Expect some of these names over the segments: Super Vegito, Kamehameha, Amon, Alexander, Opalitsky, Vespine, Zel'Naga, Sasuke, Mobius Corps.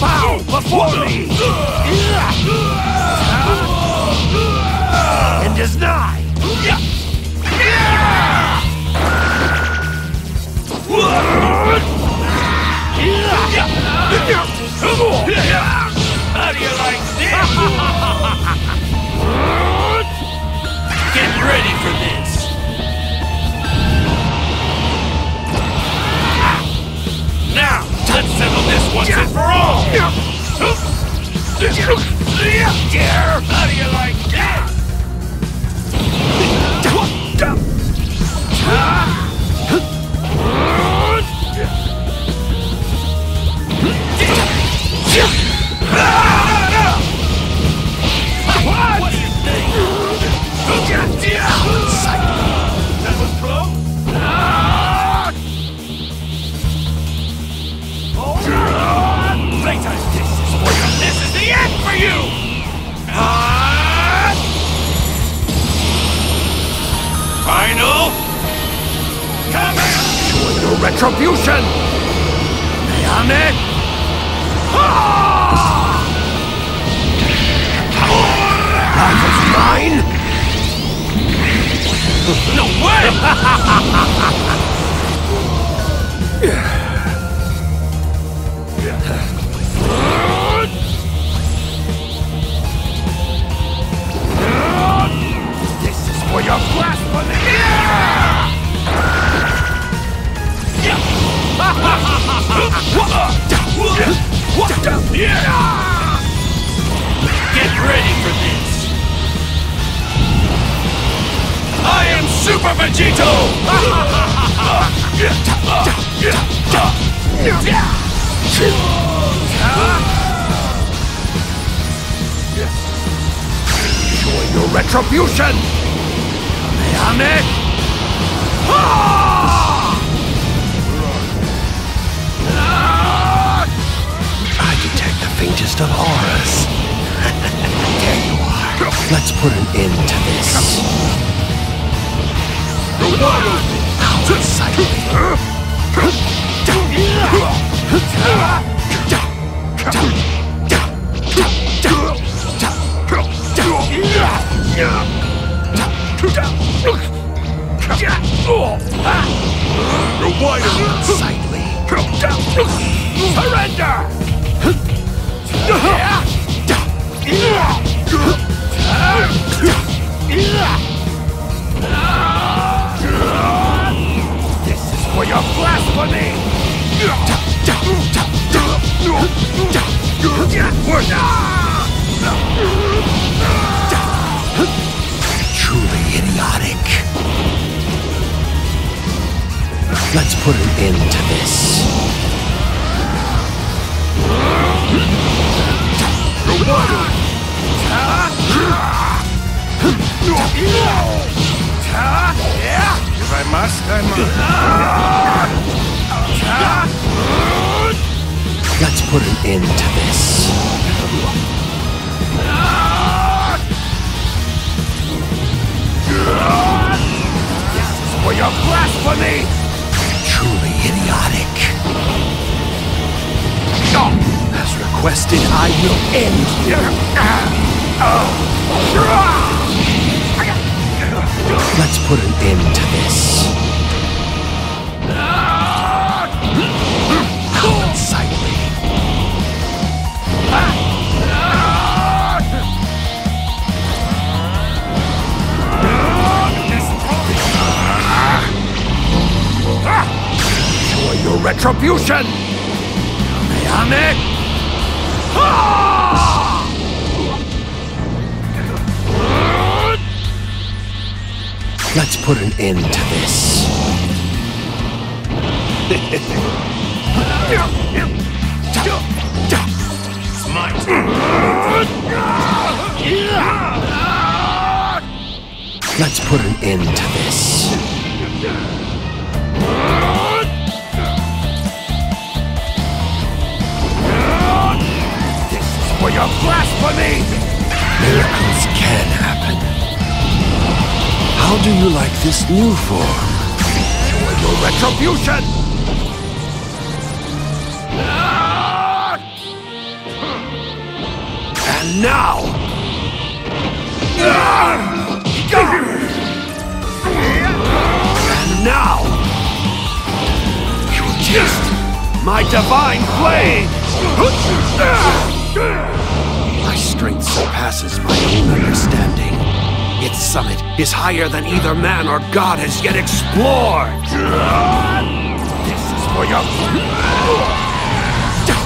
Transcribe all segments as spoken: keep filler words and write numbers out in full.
Bow before me! And is nigh! How do you like this? Get ready for this! Now, let's settle this once and for all! How do you like that? What do you think? That was close? This is the end for you! Uh... Final? Come here! Join your retribution! Kamehameha! That was mine? No way! For your blasphemy! Get ready for this! I am Super Vegito! Join your retribution! I detect the faintest of horrors. There you are. Let's put an end to this. Out of sight. Sightly. Surrender! This is for your blasphemy! Truly idiotic. Let's put an end to this. If I must, I must. Let's put an end to this. This is for your blasphemy! Truly idiotic. As requested, I will end here. Let's put an end to this. Unsightly. Your retribution! Kamehameha! Ah! Let's put an end to this. Let's put an end to this. For your blasphemy! Miracles can happen. How do you like this new form? Enjoy your retribution! now! And now! You taste my divine flame! My strength surpasses my own understanding. Its summit is higher than either man or god has yet explored! This is for your... This is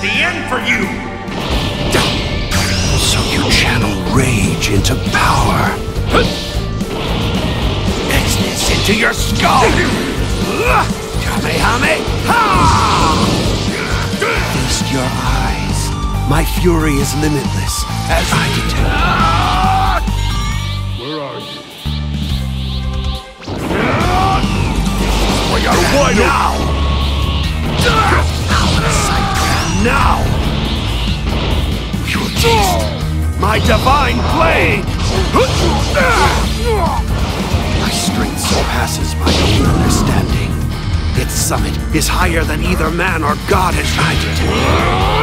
the end for you! So you channel rage into power. Exodus into your skull! Kamehameha! Feast your eyes. My fury is limitless, as I detect. Now! Now! You taste my divine blade! My strength surpasses my own understanding. Its summit is higher than either man or god has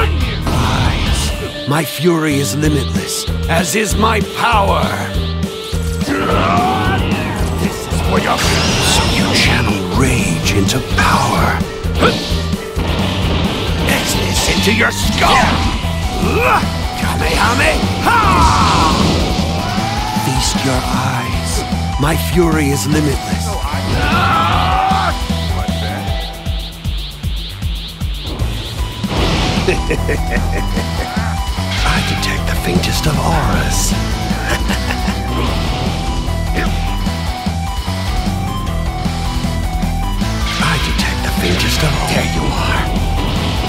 detected. Rise! My fury is limitless, as is my power! This is for your... So you channel rage into power. Exodus into your skull. Kamehameha! Feast your eyes. My fury is limitless. I detect the faintest of auras. Just oh, there you are.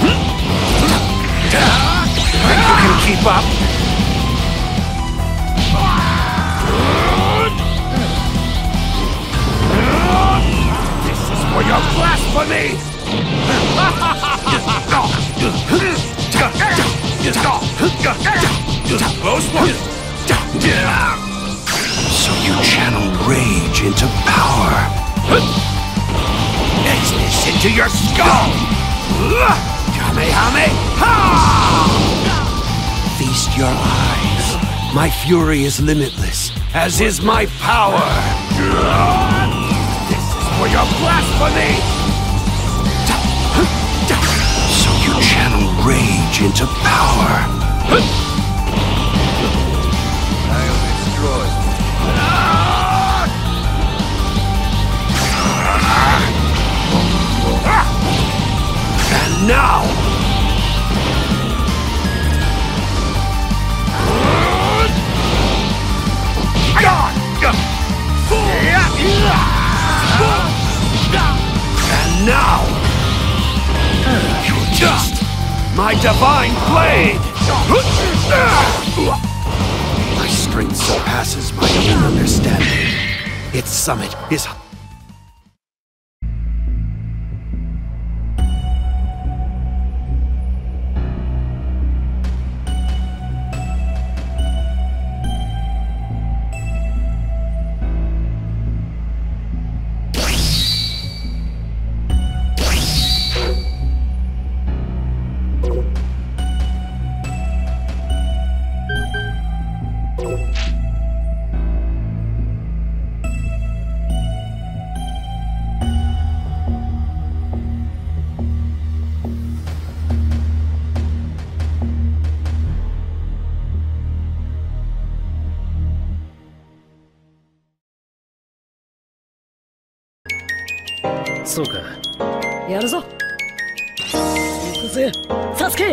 Think you can keep up? This is for your blasphemy! So you channel rage into power. Exodus into your skull! Kamehameha! Feast your eyes. My fury is limitless, as is my power. This is for your blasphemy! So you channel rage into power. I'll destroy you. Now! And now! You just... my divine blade! My strength surpasses my own understanding. Its summit is... So, Yarzo, Sasuke.